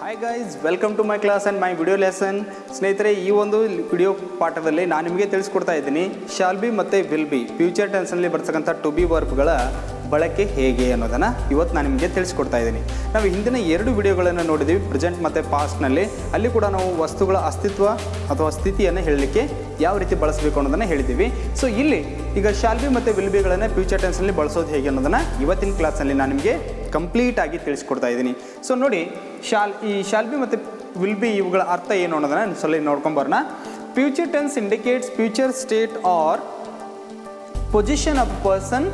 Hi guys, welcome to my class and my video lesson. ಸ್ನೇಹಿತರೆ, ಈ ಒಂದು video ಪಾಠದಲ್ಲಿ ನಾನು ನಿಮಗೆ ತಿಳಿಸಿಕೊಡ್ತಾ ಇದ್ದೀನಿ shall be ಮತ್ತೆ will be ಫ್ಯೂಚರ್ ಟೆನ್ಸ್ ನಲ್ಲಿ ಬರ್ತಕ್ಕಂತ to be ವರ್ಬ್ ಗಳ ಬಳಕೆ ಹೇಗೆ ಅನ್ನೋದನ್ನ ಇವತ್ತು ನಾನು ನಿಮಗೆ ತಿಳಿಸಿಕೊಡ್ತಾ ಇದ್ದೀನಿ. ನಾವು ಹಿಂದಿನ ಎರಡು ವಿಡಿಯೋಗಳನ್ನು ನೋಡಿದ್ವಿ, ಪ್ರೆಸೆಂಟ್ ಮತ್ತು ಪಾಸ್ಟ್ ನಲ್ಲಿ. ಅಲ್ಲಿ ಕೂಡ ನಾವು ವಸ್ತುಗಳ ಅಸ್ತಿತ್ವ ಅಥವಾ ಸ್ಥಿತಿಯನ್ನು ಹೇಳಲಿಕ್ಕೆ ಯಾವ ರೀತಿ ಬಳಸಬೇಕು ಅನ್ನೋದನ್ನ ಹೇಳಿದ್ದೀವಿ. ಸೊ ಇಲ್ಲಿ ಈಗ ಶಾಲ್ ಬಿ ಮತ್ತು ವಿಲ್ ಬಿಗಳನ್ನು ಫ್ಯೂಚರ್ ಟೆನ್ಸ್ ನಲ್ಲಿ ಬಳಸೋದು ಹೇಗೆ ಅನ್ನೋದನ್ನ ಇವತ್ತಿನ ಕ್ಲಾಸ್ ನಲ್ಲಿ ನಾನು ನಿಮಗೆ ಕಂಪ್ಲೀಟ್ ಆಗಿ ತಿಳಿಸಿಕೊಡ್ತಾ ಇದ್ದೀನಿ. ಸೊ ನೋಡಿ, ಶಾಲ್ ಬಿ ಮತ್ತು ವಿಲ್ ಬಿ ಇವುಗಳ ಅರ್ಥ ಏನು ಅನ್ನೋದನ್ನ ಸಲ ನೋಡ್ಕೊಂಬರೋಣ. Future tense indicates future state or position of person,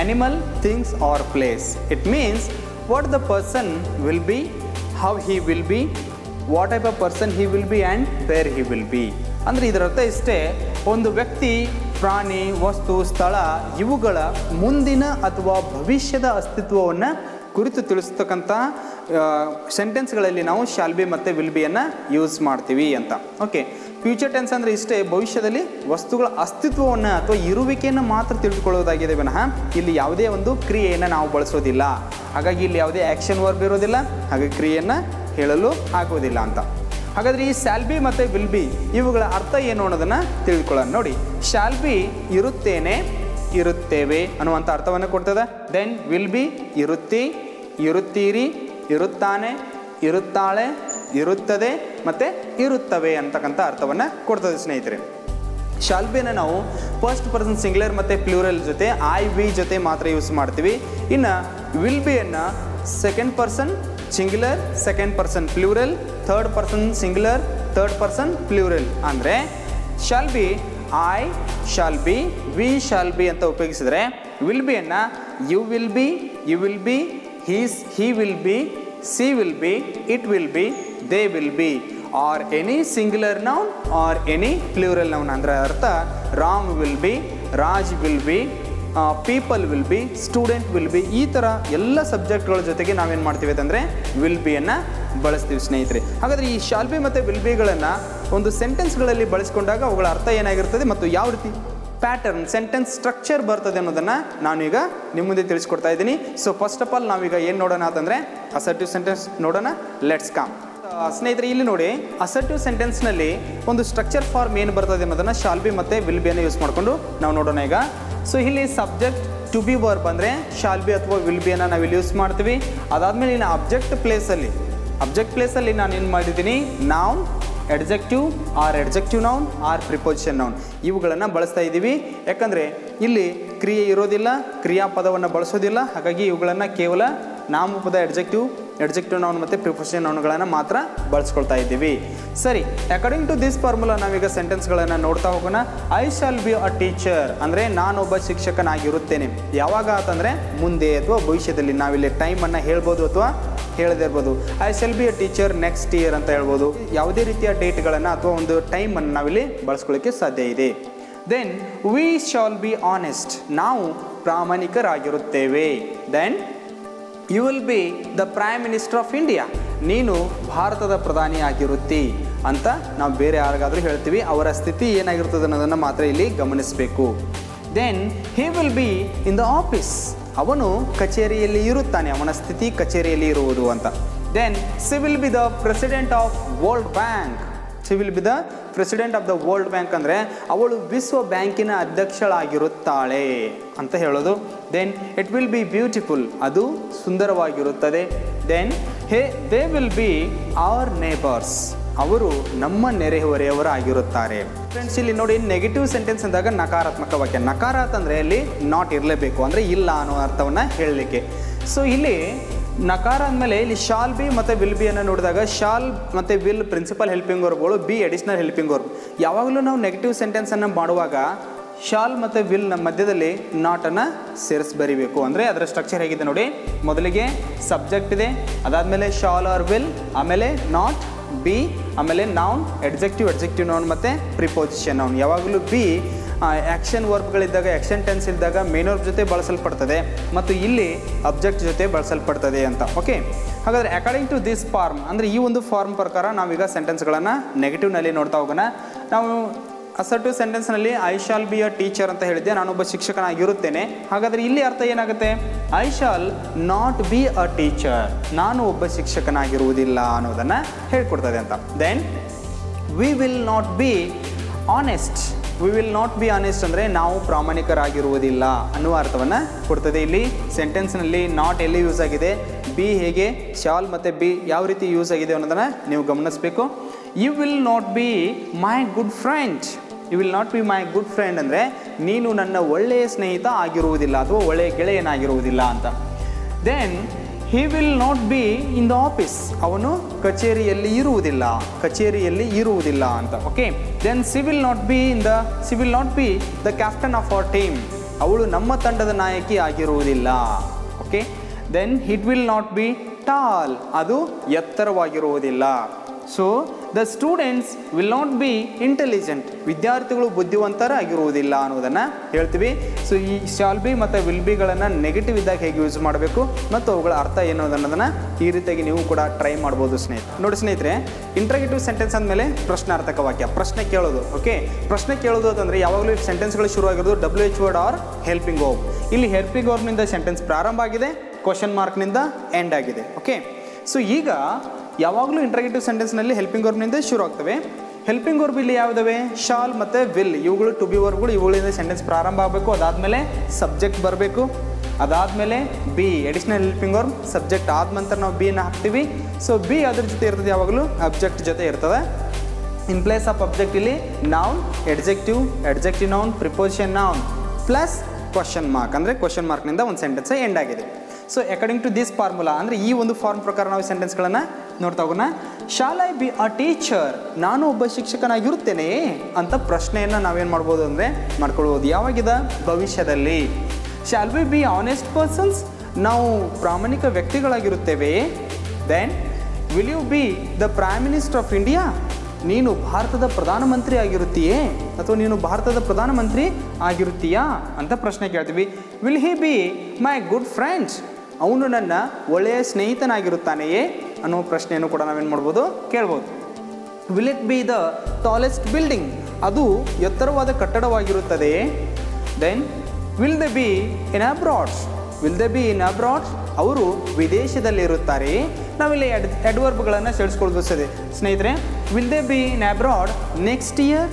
animal, things or place. It means what the person will be, how he will be, what type of person he will be and where he will be. ಅಂದರೆ ಇದರ ಅರ್ಥ ಇಷ್ಟೇ, ಒಂದು ವ್ಯಕ್ತಿ, ಪ್ರಾಣಿ, ವಸ್ತು, ಸ್ಥಳ ಇವುಗಳ ಮುಂದಿನ ಅಥವಾ ಭವಿಷ್ಯದ ಅಸ್ತಿತ್ವವನ್ನು ಕುರಿತು ತಿಳಿಸ್ತಕ್ಕಂಥ ಸೆಂಟೆನ್ಸ್ಗಳಲ್ಲಿ ನಾವು ಶಾಲ್ ಬಿ ಮತ್ತು ವಿಲ್ ಬಿಯನ್ನು ಯೂಸ್ ಮಾಡ್ತೀವಿ ಅಂತ. ಓಕೆ, ಫ್ಯೂಚರ್ ಟೆನ್ಸ್ ಅಂದರೆ ಇಷ್ಟೇ, ಭವಿಷ್ಯದಲ್ಲಿ ವಸ್ತುಗಳ ಅಸ್ತಿತ್ವವನ್ನು ಅಥವಾ ಇರುವಿಕೆಯನ್ನು ಮಾತ್ರ ತಿಳಿದುಕೊಳ್ಳೋದಾಗಿದೆ ವಿನಃ ಇಲ್ಲಿ ಯಾವುದೇ ಒಂದು ಕ್ರಿಯೆಯನ್ನು ನಾವು ಬಳಸೋದಿಲ್ಲ. ಹಾಗಾಗಿ ಇಲ್ಲಿ ಯಾವುದೇ ಆ್ಯಕ್ಷನ್ ವರ್ಬ್ ಇರೋದಿಲ್ಲ, ಹಾಗೆ ಕ್ರಿಯೆಯನ್ನು ಹೇಳಲು ಆಗೋದಿಲ್ಲ ಅಂತ. ಹಾಗಾದರೆ ಈ ಶಾಲ್ ಬಿ ಮತ್ತು ವಿಲ್ ಬಿ ಇವುಗಳ ಅರ್ಥ ಏನು ಅನ್ನೋದನ್ನು ತಿಳ್ಕೊಳ್ಳೋಣ. ನೋಡಿ, ಶಾಲ್ ಬಿ ಇರುತ್ತೇನೆ, ಇರುತ್ತೇವೆ ಅನ್ನುವಂಥ ಅರ್ಥವನ್ನು ಕೊಡ್ತದೆ. ದೆನ್ ವಿಲ್ ಬಿ ಇರುತ್ತಿ, ಇರುತ್ತೀರಿ, ಇರುತ್ತಾನೆ, ಇರುತ್ತಾಳೆ, ಇರುತ್ತದೆ ಮತ್ತು ಇರುತ್ತವೆ ಅಂತಕ್ಕಂಥ ಅರ್ಥವನ್ನು ಕೊಡ್ತದೆ. ಸ್ನೇಹಿತರೆ, ಶಾಲ್ ಬಿನ ನಾವು ಫಸ್ಟ್ ಪರ್ಸನ್ ಸಿಂಗ್ಯುಲರ್ ಮತ್ತು ಪ್ಲೂರಲ್ ಜೊತೆ ಐ ವಿ ಜೊತೆ ಮಾತ್ರ ಯೂಸ್ ಮಾಡ್ತೀವಿ. ಇನ್ನು ವಿಲ್ ಬಿಯನ್ನು second person singular, second person plural, third person singular, third person plural. ಅಂದರೆ shall be I shall be, we shall be ಅಂತ ಉಪಯೋಗಿಸಿದರೆ, ವಿಲ್ ಬಿಯನ್ನು you will be, you will be, he will be, she will be, it will be, they will be, or any singular noun or any plural noun. ಅಂದರೆ ಅರ್ಥ, Ram will be, Raj will be, people will be, student will be, ಈ ಥರ ಎಲ್ಲ ಸಬ್ಜೆಕ್ಟ್ಗಳ ಜೊತೆಗೆ ನಾವೇನು ಮಾಡ್ತೀವಿ ಅಂತಂದರೆ will ಬಿಯನ್ನು ಬಳಸ್ತೀವಿ ಸ್ನೇಹಿತರೆ. ಹಾಗಾದರೆ ಈ ಶಾಲ್ ಬಿ ಮತ್ತು ವಿಲ್ ಬಿಗಳನ್ನು ಒಂದು ಸೆಂಟೆನ್ಸ್ಗಳಲ್ಲಿ ಬಳಸಿಕೊಂಡಾಗ ಅವುಗಳ ಅರ್ಥ ಏನಾಗಿರ್ತದೆ ಮತ್ತು ಯಾವ ರೀತಿ ಪ್ಯಾಟರ್ನ್ ಸೆಂಟೆನ್ಸ್ ಸ್ಟ್ರಕ್ಚರ್ ಬರ್ತದೆ ಅನ್ನೋದನ್ನು ನಾನೀಗ ನಿಮ್ಮ ಮುಂದೆ ತಿಳಿಸ್ಕೊಡ್ತಾ ಇದ್ದೀನಿ. ಸೊ ಫಸ್ಟ್ ಆಫ್ ಆಲ್ ನಾವೀಗ ಏನು ನೋಡೋಣ ಅಂತಂದರೆ ಅಸರ್ಟಿವ್ ಸೆಂಟೆನ್ಸ್ ನೋಡೋಣ. Let's come. ಸ್ನೇಹಿತರೆ, ಇಲ್ಲಿ ನೋಡಿ, ಅಸರ್ಟಿವ್ ಸೆಂಟೆನ್ಸ್ನಲ್ಲಿ ಒಂದು ಸ್ಟ್ರಕ್ಚರ್ ಫಾರ್ಮ್ ಏನು ಬರ್ತದೆ ಅನ್ನೋದನ್ನು ಶಾಲ್ ಬಿ ಮತ್ತು ವಿಲ್ ಬಿಯನ್ನು ಯೂಸ್ ಮಾಡಿಕೊಂಡು ನಾವು ನೋಡೋಣ ಈಗ. ಸೊ ಇಲ್ಲಿ ಸಬ್ಜೆಕ್ಟ್ ಟು ಬಿ ವರ್ಬ್ ಅಂದರೆ ಶಾಲ್ ಬಿ ಅಥವಾ ವಿಲ್ ಬಿಯನ್ನು ನಾವಿಲ್ಲಿ ಯೂಸ್ ಮಾಡ್ತೀವಿ. ಅದಾದಮೇಲೆ ಇನ್ನು ಅಬ್ಜೆಕ್ಟ್ ಪ್ಲೇಸಲ್ಲಿ ನಾನು ಏನು ಮಾಡಿದ್ದೀನಿ, ನಾವು adjective noun or preposition noun ಇವುಗಳನ್ನು ಬಳಸ್ತಾ ಇದ್ದೀವಿ. ಯಾಕಂದರೆ ಇಲ್ಲಿ ಕ್ರಿಯೆ ಇರೋದಿಲ್ಲ, ಕ್ರಿಯಾಪದವನ್ನು ಬಳಸೋದಿಲ್ಲ. ಹಾಗಾಗಿ ಇವುಗಳನ್ನು ಕೇವಲ ನಾಮಪದ ಎಡ್ಜೆಕ್ಟಿವ್ ನೌನ್ ಮತ್ತು ಪ್ರಿಪೋಸಿಷನ್ ನೌನ್ಗಳನ್ನು ಮಾತ್ರ ಬಳಸ್ಕೊಳ್ತಾ ಇದ್ದೀವಿ. ಸರಿ, ಅಕಾರ್ಡಿಂಗ್ ಟು ದಿಸ್ ಫಾರ್ಮುಲಾ ನಾವೀಗ ಸೆಂಟೆನ್ಸ್ಗಳನ್ನು ನೋಡ್ತಾ ಹೋಗೋಣ. I shall be a teacher ಅಂದರೆ ನಾನೊಬ್ಬ ಶಿಕ್ಷಕನಾಗಿರುತ್ತೇನೆ. ಯಾವಾಗ ಅಂತಂದರೆ ಮುಂದೆ ಅಥವಾ ಭವಿಷ್ಯದಲ್ಲಿ. ನಾವಿಲ್ಲಿ ಟೈಮನ್ನು ಹೇಳ್ಬೋದು ಅಥವಾ ಹೇಳದಿರ್ಬೋದು. I shall be a teacher next year ಅಂತ ಹೇಳ್ಬೋದು. ಯಾವುದೇ ರೀತಿಯ ಡೇಟ್ಗಳನ್ನು ಅಥವಾ ಒಂದು ಟೈಮನ್ನು ನಾವಿಲ್ಲಿ ಬಳಸ್ಕೊಳ್ಳೋಕ್ಕೆ ಸಾಧ್ಯ ಇದೆ. Then we shall be honest, ನಾವು ಪ್ರಾಮಾಣಿಕರಾಗಿರುತ್ತೇವೆ. Then you will be the prime minister of India, ನೀನು ಭಾರತದ ಪ್ರಧಾನಿ ಆಗಿರುತ್ತಿ ಅಂತ ನಾವು ಬೇರೆ ಯಾರಿಗಾದರೂ ಹೇಳ್ತೀವಿ. ಅವರ ಸ್ಥಿತಿ ಏನಾಗಿರ್ತದೆ ಅನ್ನೋದನ್ನು ಮಾತ್ರ ಇಲ್ಲಿ ಗಮನಿಸಬೇಕು. Then he will be in the office, ಅವನು ಕಚೇರಿಯಲ್ಲಿ ಇರುತ್ತಾನೆ, ಅವನ ಸ್ಥಿತಿ ಕಚೇರಿಯಲ್ಲಿ ಇರುವುದು ಅಂತ. Then she will be the president of world bank, she will be the president of the world bank ಅಂದರೆ ಅವಳು ವಿಶ್ವ ಬ್ಯಾಂಕಿನ ಅಧ್ಯಕ್ಷಳಾಗಿರುತ್ತಾಳೆ ಅಂತ ಹೇಳೋದು. Then it will be beautiful, ಅದು ಸುಂದರವಾಗಿರುತ್ತದೆ. Then they will be our neighbours, ಅವರು ನಮ್ಮ ನೆರೆಹೊರೆಯವರಾಗಿರುತ್ತಾರೆ. ಫ್ರೆಂಡ್ಸ್, ಇಲ್ಲಿ ನೋಡಿ, ನೆಗೆಟಿವ್ ಸೆಂಟೆನ್ಸ್ ಅಂದಾಗ ನಕಾರಾತ್ಮಕ ವಾಕ್ಯ. ನಕಾರಾತ್ ಅಂದರೆ ಇಲ್ಲಿ ನಾಟ್ ಇರಲೇಬೇಕು, ಅಂದರೆ ಇಲ್ಲ ಅನ್ನೋ ಅರ್ಥವನ್ನು ಹೇಳಲಿಕ್ಕೆ. ಸೊ ಇಲ್ಲಿ ನಕಾರ ಅಂದಮೇಲೆ ಇಲ್ಲಿ ಶಾಲ್ ಬಿ ಮತ್ತು ವಿಲ್ ಬಿಯನ್ನು ನೋಡಿದಾಗ ಶಾಲ್ ಮತ್ತು ವಿಲ್ ಪ್ರಿನ್ಸಿಪಲ್ ಹೆಲ್ಪಿಂಗ್ ವರ್ಬ್ಗಳು, ಬಿ ಅಡಿಷನಲ್ ಹೆಲ್ಪಿಂಗ್ ವರ್ಬ್. ಯಾವಾಗಲೂ ನಾವು ನೆಗೆಟಿವ್ ಸೆಂಟೆನ್ಸನ್ನು ಮಾಡುವಾಗ ಶಾಲ್ ಮತ್ತು ವಿಲ್ ನಮ್ಮ ಮಧ್ಯದಲ್ಲಿ ನಾಟನ್ನು ಸೇರಿಸಿ ಬರಿಬೇಕು. ಅಂದರೆ ಅದರ ಸ್ಟ್ರಕ್ಚರ್ ಹೇಗಿದೆ ನೋಡಿ, ಮೊದಲಿಗೆ ಸಬ್ಜೆಕ್ಟ್ ಇದೆ, ಅದಾದಮೇಲೆ ಶಾಲ್ ಆರ್ ವಿಲ್, ಆಮೇಲೆ ನಾಟ್ ಬಿ, ಆಮೇಲೆ ನೌನ್ ಎಡ್ಜೆಕ್ಟಿವ್ ನೌನ್ ಮತ್ತು ಪ್ರಿಪೋಸಿಷನ್ ನೌನ್. ಯಾವಾಗಲೂ ಬಿ ಆ್ಯಕ್ಷನ್ ವರ್ಬ್ಗಳಿದ್ದಾಗ, ಆ್ಯಕ್ಷನ್ ಟೆನ್ಸ್ ಇದ್ದಾಗ ಮೇನ್ ವರ್ಬ್ ಜೊತೆ ಬಳಸಲ್ಪಡ್ತದೆ ಮತ್ತು ಇಲ್ಲಿ ಅಬ್ಜೆಕ್ಟ್ ಜೊತೆ ಬಳಸಲ್ಪಡ್ತದೆ ಅಂತ. ಓಕೆ, ಹಾಗಾದರೆ ಅಕಾರ್ಡಿಂಗ್ ಟು ದಿಸ್ ಫಾರ್ಮ್ ಅಂದರೆ ಈ ಒಂದು ಫಾರ್ಮ್ ಪ್ರಕಾರ ನಾವೀಗ ಸೆಂಟೆನ್ಸ್ಗಳನ್ನು ನೆಗೆಟಿವ್ನಲ್ಲಿ ನೋಡ್ತಾ ಹೋಗೋಣ. ನಾವು ಅಸರ್ಟಿವ್ ಸೆಂಟೆನ್ಸ್ನಲ್ಲಿ I shall be a teacher ಅಂತ ಹೇಳಿದ್ದೆ, ನಾನೊಬ್ಬ ಶಿಕ್ಷಕನಾಗಿರುತ್ತೇನೆ. ಹಾಗಾದರೆ ಇಲ್ಲಿ ಅರ್ಥ ಏನಾಗುತ್ತೆ, I shall not be a teacher, ನಾನು ಒಬ್ಬ ಶಿಕ್ಷಕನಾಗಿರುವುದಿಲ್ಲ ಅನ್ನೋದನ್ನು ಹೇಳ್ಕೊಡ್ತದೆ ಅಂತ. Then we will not be honest. We will not be honest ಅಂದರೆ ನಾವು ಪ್ರಾಮಾಣಿಕರಾಗಿರುವುದಿಲ್ಲ ಅನ್ನುವ ಅರ್ಥವನ್ನು ಕೊಡ್ತದೆ. ಇಲ್ಲಿ ಸೆಂಟೆನ್ಸ್ನಲ್ಲಿ ನಾಟ್ ಎಲ್ಲಿ ಯೂಸ್ ಆಗಿದೆ, ಬಿ ಹೇಗೆ, ಶಾಲ್ ಮತ್ತು ಬಿ ಯಾವ ರೀತಿ ಯೂಸ್ ಆಗಿದೆ ಅನ್ನೋದನ್ನು ನೀವು ಗಮನಿಸಬೇಕು. You will not be my good friend. You will not be my good friend ಅಂದರೆ ನೀನು ನನ್ನ ಒಳ್ಳೆಯ ಸ್ನೇಹಿತ ಆಗಿರುವುದಿಲ್ಲ ಅಥವಾ ಒಳ್ಳೆಯ ಗೆಳೆಯನಾಗಿರುವುದಿಲ್ಲ ಅಂತ. Then he will not be in the office. ಅವನು ಕಚೇರಿಯಲ್ಲಿ ಇರುವುದಿಲ್ಲ ಅಂತ. Okay, then she will not be the captain of our team. ಅವಳು ನಮ್ಮ ತಂಡದ ನಾಯಕಿ ಆಗಿರುವುದಿಲ್ಲ. Okay, then it will not be tall. ಅದು ಎತ್ತರವಾಗಿರುವುದಿಲ್ಲ. So the students will not be intelligent. ವಿದ್ಯಾರ್ಥಿಗಳು ಬುದ್ಧಿವಂತರಾಗಿರುವುದಿಲ್ಲ ಅನ್ನೋದನ್ನು ಹೇಳ್ತೀವಿ. ಸೊ ಈ ಶಾಲ್ ಬಿ ಮತ್ತು ವಿಲ್ ಬಿಗಳನ್ನು ನೆಗೆಟಿವ್ ಇದ್ದಾಗ ಹೇಗೆ ಯೂಸ್ ಮಾಡಬೇಕು ಮತ್ತು ಅವುಗಳ ಅರ್ಥ ಏನು ಅನ್ನೋದನ್ನು ಈ ರೀತಿಯಾಗಿ ನೀವು ಕೂಡ ಟ್ರೈ ಮಾಡ್ಬೋದು ಸ್ನೇಹಿತರೆ. ನೋಡಿ ಸ್ನೇಹಿತರೆ, ಇಂಟ್ರಗೇಟಿವ್ ಸೆಂಟೆನ್ಸ್ ಅಂದಮೇಲೆ ಪ್ರಶ್ನಾರ್ಥಕ ವಾಕ್ಯ, ಪ್ರಶ್ನೆ ಕೇಳೋದು. ಓಕೆ, ಪ್ರಶ್ನೆ ಕೇಳೋದು ಅಂತಂದರೆ ಯಾವಾಗಲೂ ಸೆಂಟೆನ್ಸ್ಗಳು ಶುರುವಾಗಿರೋದು WH word or helping verb. ಇಲ್ಲಿ ಹೆಲ್ಪಿಂಗ್ ವರ್ಬ್ನಿಂದ ಸೆಂಟೆನ್ಸ್ ಪ್ರಾರಂಭ ಆಗಿದೆ, ಕ್ವಶನ್ ಮಾರ್ಕ್ನಿಂದ ಎಂಡ್ ಆಗಿದೆ. ಓಕೆ, ಸೊ ಈಗ ಯಾವಾಗಲೂ ಇಂಟ್ರಗೇಟಿವ್ ಸೆಂಟೆನ್ಸ್ನಲ್ಲಿ ಹೆಲ್ಪಿಂಗ್ ವರ್ಬ್ನಿಂದ ಶುರು ಆಗ್ತವೆ. ಹೆಲ್ಪಿಂಗ್ ವರ್ಬ್ ಇಲ್ಲಿ ಯಾವುದವೆ? ಶಾಲ್ ಮತ್ತು ವಿಲ್. ಇವುಗಳು ಟು ಬಿ ವರ್ಬ್ಗಳು. ಇವುಗಳಿಂದ ಸೆಂಟೆನ್ಸ್ ಪ್ರಾರಂಭ ಆಗಬೇಕು, ಅದಾದಮೇಲೆ ಸಬ್ಜೆಕ್ಟ್ ಬರಬೇಕು, ಅದಾದಮೇಲೆ be additional helping verb. Subject ಆದ ನಂತರ ನಾವು ಬಿಯನ್ನು ಹಾಕ್ತೀವಿ. ಸೊ ಬಿ ಅದ್ರ ಜೊತೆ ಇರ್ತದೆ, ಯಾವಾಗಲೂ ಅಬ್ಜೆಕ್ಟ್ ಜೊತೆ ಇರ್ತದೆ. ಇನ್ ಪ್ಲೇಸ್ ಆಫ್ ಅಬ್ಜೆಕ್ಟ್ ಇಲ್ಲಿ noun, adjective, adjective noun, preposition noun plus question mark. ಅಂದರೆ ಕ್ವಶನ್ ಮಾರ್ಕ್ನಿಂದ ಒಂದು ಸೆಂಟೆನ್ಸ್ ಎಂಡ್ ಆಗಿದೆ. So according to this formula, ಅಂದರೆ ಈ ಒಂದು ಫಾರ್ಮ್ ಪ್ರಕಾರ ನಾವು ಸೆಂಟೆನ್ಸ್ಗಳನ್ನು ನೋಡ್ತಾ ಹೋಗೋಣ. Shall I be a teacher, ನಾನು ಒಬ್ಬ ಶಿಕ್ಷಕನಾಗಿರುತ್ತೇನೆ ಅಂತ ಪ್ರಶ್ನೆಯನ್ನು ನಾವೇನು ಮಾಡ್ಬೋದು ಅಂದರೆ ಮಾಡ್ಕೊಳ್ಬೋದು. ಯಾವಾಗಿದೆ? ಭವಿಷ್ಯದಲ್ಲಿ. Shall we be honest persons, ನಾವು ಪ್ರಾಮಾಣಿಕ ವ್ಯಕ್ತಿಗಳಾಗಿರುತ್ತೇವೆ. Then will you be the prime minister of India, ನೀನು ಭಾರತದ ಪ್ರಧಾನಮಂತ್ರಿ ಆಗಿರುತ್ತೀಯೇ ಅಥವಾ ನೀನು ಭಾರತದ ಪ್ರಧಾನಮಂತ್ರಿ ಆಗಿರುತ್ತೀಯಾ ಅಂತ ಪ್ರಶ್ನೆ ಕೇಳ್ತೀವಿ. Will he be my good friends, ಅವನು ನನ್ನ ಒಳ್ಳೆಯ ಸ್ನೇಹಿತನಾಗಿರುತ್ತಾನೆಯೇ ಅನ್ನೋ ಪ್ರಶ್ನೆಯನ್ನು ಕೂಡ ನಾವೇನು ಮಾಡ್ಬೋದು, ಕೇಳ್ಬೋದು. Will it be the tallest building, ಅದು ಎತ್ತರವಾದ ಕಟ್ಟಡವಾಗಿರುತ್ತದೆ. Then will the be in abroads, will the be in abroads, ಅವರು ವಿದೇಶದಲ್ಲಿರುತ್ತಾರೆ. ನಾವಿಲ್ಲಿ ಎಡ್ವರ್ಬ್ಗಳನ್ನು ಸೇರಿಸ್ಕೊಳ್ಬೋದು ಸ್ನೇಹಿತರೆ. Will they be in abroad next year,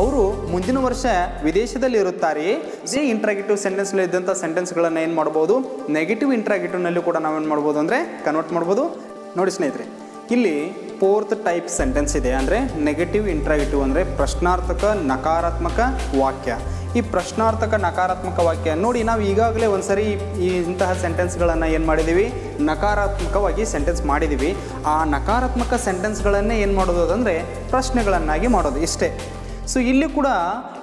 ಅವರು ಮುಂದಿನ ವರ್ಷ ವಿದೇಶದಲ್ಲಿ ಇರುತ್ತಾರೆ. ಜೆ ಇಂಟ್ರಾಗೇಟಿವ್ ಸೆಂಟೆನ್ಸ್ನಲ್ಲಿ ಇದ್ದಂಥ ಸೆಂಟೆನ್ಸ್ಗಳನ್ನು ಏನು ಮಾಡ್ಬೋದು, ನೆಗೆಟಿವ್ ಇಂಟ್ರಾಗೇಟಿವ್ನಲ್ಲೂ ಕೂಡ ನಾವೇನು ಮಾಡ್ಬೋದು ಅಂದರೆ ಕನ್ವರ್ಟ್ ಮಾಡ್ಬೋದು. ನೋಡಿ ಸ್ನೇಹಿತರೆ, ಇಲ್ಲಿ ಫೋರ್ತ್ ಟೈಪ್ ಸೆಂಟೆನ್ಸ್ ಇದೆ. ಅಂದರೆ ನೆಗೆಟಿವ್ ಇಂಟ್ರಾಗೇಟಿವ್ ಅಂದರೆ ಪ್ರಶ್ನಾರ್ಥಕ ನಕಾರಾತ್ಮಕ ವಾಕ್ಯ. ಈ ಪ್ರಶ್ನಾರ್ಥಕ ನಕಾರಾತ್ಮಕ ವಾಕ್ಯ ನೋಡಿ, ನಾವು ಈಗಾಗಲೇ ಒಂದು ಸರಿ ಈ ಇಂತಹ ಸೆಂಟೆನ್ಸ್ಗಳನ್ನು ಏನು ಮಾಡಿದ್ದೀವಿ, ನಕಾರಾತ್ಮಕವಾಗಿ ಸೆಂಟೆನ್ಸ್ ಮಾಡಿದ್ದೀವಿ. ಆ ನಕಾರಾತ್ಮಕ ಸೆಂಟೆನ್ಸ್ಗಳನ್ನೇ ಏನು ಮಾಡೋದು ಅಂದರೆ ಪ್ರಶ್ನೆಗಳನ್ನಾಗಿ ಮಾಡೋದು ಇಷ್ಟೇ. ಸೊ ಇಲ್ಲಿ ಕೂಡ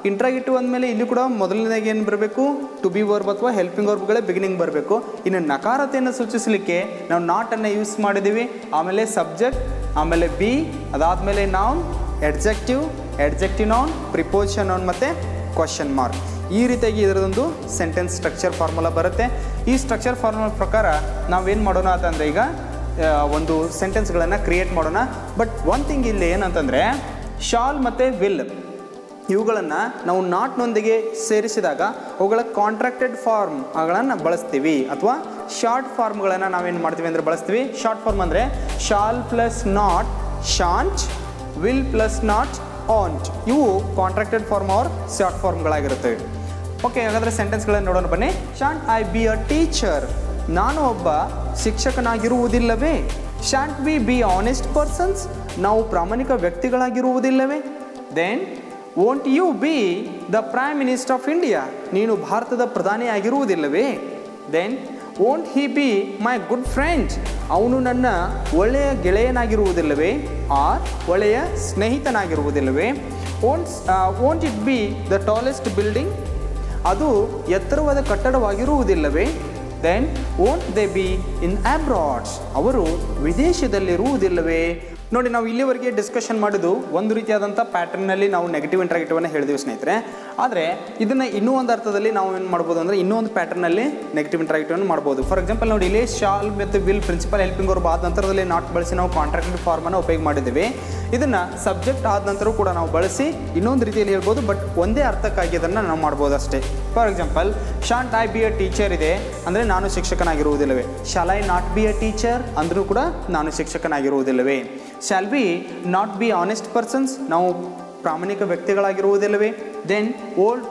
ಇಂಟ್ರಾಗೇಟಿವ್ ಅಂದಮೇಲೆ ಇಲ್ಲಿ ಕೂಡ ಮೊದಲನೇದಾಗಿ ಏನು ಬರಬೇಕು, ಟು ಬಿ ವರ್ಬ್ ಅಥವಾ ಹೆಲ್ಪಿಂಗ್ ವರ್ಬ್ಗಳೇ ಬಿಗಿನಿಂಗ್ ಬರಬೇಕು. ಇನ್ನು ನಕಾರತೆಯನ್ನು ಸೂಚಿಸಲಿಕ್ಕೆ ನಾವು ನಾಟನ್ನು ಯೂಸ್ ಮಾಡಿದ್ದೀವಿ, ಆಮೇಲೆ ಸಬ್ಜೆಕ್ಟ್, ಆಮೇಲೆ ಬಿ, ಅದಾದಮೇಲೆ noun, adjective, adjective noun, preposition noun ಮತ್ತು ಕ್ವಶನ್ ಮಾರ್ಕ್. ಈ ರೀತಿಯಾಗಿ ಇದರದೊಂದು ಸೆಂಟೆನ್ಸ್ ಸ್ಟ್ರಕ್ಚರ್ ಫಾರ್ಮುಲಾ ಬರುತ್ತೆ. ಈ ಸ್ಟ್ರಕ್ಚರ್ ಫಾರ್ಮುಲಾ ಪ್ರಕಾರ ನಾವೇನು ಮಾಡೋಣ ಅಂತಂದರೆ ಈಗ ಒಂದು ಸೆಂಟೆನ್ಸ್ಗಳನ್ನು ಕ್ರಿಯೇಟ್ ಮಾಡೋಣ. ಬಟ್ ಒನ್ ಥಿಂಗ್ ಇಲ್ಲಿ ಏನಂತಂದರೆ, ಶಾಲ್ ಮತ್ತು ವಿಲ್ ಇವುಗಳನ್ನು ನಾವು ನಾಟ್ನೊಂದಿಗೆ ಸೇರಿಸಿದಾಗ ಅವುಗಳ ಕಾಂಟ್ರಾಕ್ಟೆಡ್ ಫಾರ್ಮ್ಗಳನ್ನು ಬಳಸ್ತೀವಿ ಅಥವಾ ಶಾರ್ಟ್ ಫಾರ್ಮ್ಗಳನ್ನು ನಾವೇನು ಮಾಡ್ತೀವಿ ಅಂದರೆ ಬಳಸ್ತೀವಿ. ಶಾರ್ಟ್ ಫಾರ್ಮ್ ಅಂದರೆ shall plus not shan't, will plus not won't. ಇವು ಕಾಂಟ್ರಾಕ್ಟೆಡ್ ಫಾರ್ಮ್ ಆರ್ ಶಾರ್ಟ್ ಫಾರ್ಮ್ಗಳಾಗಿರುತ್ತವೆ. ಓಕೆ, ಹಾಗಾದರೆ ಸೆಂಟೆನ್ಸ್ಗಳನ್ನು ನೋಡೋಣ ಬನ್ನಿ. Shan't I be a teacher, ನಾನು ಒಬ್ಬ ಶಿಕ್ಷಕನಾಗಿರುವುದಿಲ್ಲವೇ. Shan't we be honest persons, ನಾವು ಪ್ರಾಮಾಣಿಕ ವ್ಯಕ್ತಿಗಳಾಗಿರುವುದಿಲ್ಲವೇ. Then won't you be the prime minister of India, ನೀನು ಭಾರತದ ಪ್ರಧಾನಿ ಆಗಿರುವುದಿಲ್ಲವೇ. Then won't he be my good friend, ಅವನು ನನ್ನ ಒಳ್ಳೆಯ ಗೆಳೆಯನಾಗಿರುವುದಿಲ್ಲವೇ ಆರ್ ಒಳ್ಳೆಯ ಸ್ನೇಹಿತನಾಗಿರುವುದಿಲ್ಲವೇ. Want it be the tallest building, ಅದು ಎತ್ತರವಾದ ಕಟ್ಟಡವಾಗಿರುವುದಿಲ್ಲವೇ. Then won't they be in abroads, ಅವರು ವಿದೇಶದಲ್ಲಿರುವುದಿಲ್ಲವೇ. ನೋಡಿ, ನಾವು ಇಲ್ಲಿವರೆಗೆ ಡಿಸ್ಕಷನ್ ಮಾಡಿದ್ದು ಒಂದು ರೀತಿಯಾದಂಥ ಪ್ಯಾಟರ್ನಲ್ಲಿ ನಾವು ನೆಗೆಟಿವ್ ಇಂಟ್ರಾಗೇಟಿವನ್ನು ಹೇಳಿದೀವಿ ಸ್ನೇಹಿತರೆ. ಆದರೆ ಇದನ್ನು ಇನ್ನೂ ಒಂದು ಅರ್ಥದಲ್ಲಿ ನಾವು ಏನು ಮಾಡ್ಬೋದು ಅಂದರೆ ಇನ್ನೊಂದು ಪ್ಯಾಟರ್ನಲ್ಲಿ ನೆಗೆಟಿವ್ ಇಂಟ್ರಾಗೇಟಿವನ್ನು ಮಾಡ್ಬೋದು. ಫಾರ್ ಎಕ್ಸಾಂಪಲ್ ನೋಡಿ, ಇಲ್ಲಿ ಶಾಲ್ ಮತ್ತು ವಿಲ್ ಪ್ರಿನ್ಸಿಪಲ್ ಹೆಲ್ಪಿಂಗ್ ವರ್ಬ್ ಆದ ನಂತರದಲ್ಲಿ ನಾಟ್ ಬಳಸಿ ನಾವು ಕಾಂಟ್ರಾಕ್ಟೆಡ್ ಫಾರ್ಮನ್ನು ಉಪಯೋಗ ಮಾಡಿದ್ದೀವಿ. ಇದನ್ನ ಸಬ್ಜೆಕ್ಟ್ ಆದ ನಂತರವೂ ಕೂಡ ನಾವು ಬಳಸಿ ಇನ್ನೊಂದು ರೀತಿಯಲ್ಲಿ ಹೇಳ್ಬೋದು, ಬಟ್ ಒಂದೇ ಅರ್ಥಕ್ಕಾಗಿ ಅದನ್ನು ನಾವು ಮಾಡ್ಬೋದು ಅಷ್ಟೇ. For example, shan't I be a teacher ಇದೆ ಅಂದರೆ ನಾನು ಶಿಕ್ಷಕನಾಗಿರುವುದಿಲ್ಲವೇ, shall I not be a teacher ಅಂದರೂ ಕೂಡ ನಾನು ಶಿಕ್ಷಕನಾಗಿರುವುದಿಲ್ಲವೇ, shall be not be honest persons ನಾವು ಪ್ರಾಮಾಣಿಕ ವ್ಯಕ್ತಿಗಳಾಗಿರುವುದಿಲ್ಲವೇ, then old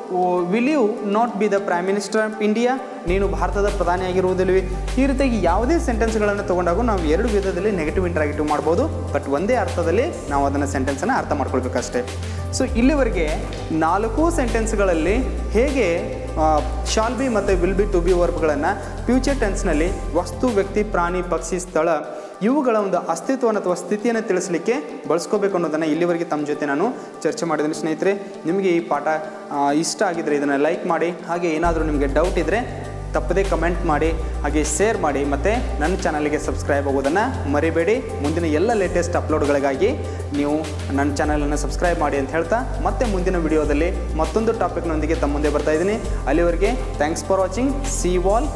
will you not be the prime minister of India ನೀನು ಭಾರತದ ಪ್ರಧಾನಿಯಾಗಿರುವುದಿಲ್ಲವೇ. ಈ ರೀತಿಯಾಗಿ ಯಾವುದೇ ಸೆಂಟೆನ್ಸ್ಗಳನ್ನು ತೊಗೊಂಡಾಗ ನಾವು ಎರಡು ವಿಧದಲ್ಲಿ ನೆಗೆಟಿವ್ ಇಂಟ್ರಾಗೆಟಿವ್ ಮಾಡ್ಬೋದು, ಬಟ್ ಒಂದೇ ಅರ್ಥದಲ್ಲಿ ನಾವು ಅದನ್ನು ಸೆಂಟೆನ್ಸನ್ನು ಅರ್ಥ ಮಾಡ್ಕೊಳ್ಬೇಕಷ್ಟೇ. ಸೊ ಇಲ್ಲಿವರೆಗೆ 4 ಸೆಂಟೆನ್ಸ್ಗಳಲ್ಲಿ ಹೇಗೆ ಶಾಲ್ ಬಿ ಮತ್ತು ವಿಲ್ ಬಿ, ಟು ಬಿ ವರ್ಬ್ಗಳನ್ನು ಫ್ಯೂಚರ್ ಟೆನ್ಸ್ನಲ್ಲಿ ವಸ್ತು, ವ್ಯಕ್ತಿ, ಪ್ರಾಣಿ, ಪಕ್ಷಿ, ಸ್ಥಳ ಇವುಗಳ ಒಂದು ಅಸ್ತಿತ್ವವನ್ನು ಅಥವಾ ಸ್ಥಿತಿಯನ್ನು ತಿಳಿಸಲಿಕ್ಕೆ ಬಳಸ್ಕೋಬೇಕು ಅನ್ನೋದನ್ನು ಇಲ್ಲಿವರೆಗೆ ತಮ್ಮ ಜೊತೆ ನಾನು ಚರ್ಚೆ ಮಾಡಿದ್ದೀನಿ ಸ್ನೇಹಿತರೆ. ನಿಮಗೆ ಈ ಪಾಠ ಇಷ್ಟ ಆಗಿದ್ದರೆ ಇದನ್ನು ಲೈಕ್ ಮಾಡಿ, ಹಾಗೆ ಏನಾದರೂ ನಿಮಗೆ ಡೌಟ್ ಇದ್ದರೆ ತಪ್ಪದೇ ಕಮೆಂಟ್ ಮಾಡಿ, ಹಾಗೆ ಶೇರ್ ಮಾಡಿ, ಮತ್ತು ನನ್ನ ಚಾನಲ್ಗೆ ಸಬ್ಸ್ಕ್ರೈಬ್ ಆಗೋದನ್ನು ಮರಿಬೇಡಿ. ಮುಂದಿನ ಎಲ್ಲ ಲೇಟೆಸ್ಟ್ ಅಪ್ಲೋಡ್ಗಳಿಗಾಗಿ ನೀವು ನನ್ನ ಚಾನಲನ್ನು ಸಬ್ಸ್ಕ್ರೈಬ್ ಮಾಡಿ ಅಂತ ಹೇಳ್ತಾ, ಮತ್ತೆ ಮುಂದಿನ ವಿಡಿಯೋದಲ್ಲಿ ಮತ್ತೊಂದು ಟಾಪಿಕ್ನೊಂದಿಗೆ ತಮ್ಮ ಮುಂದೆ ಬರ್ತಾಯಿದ್ದೀನಿ. ಅಲ್ಲಿವರೆಗೆ thanks for watching, see you all.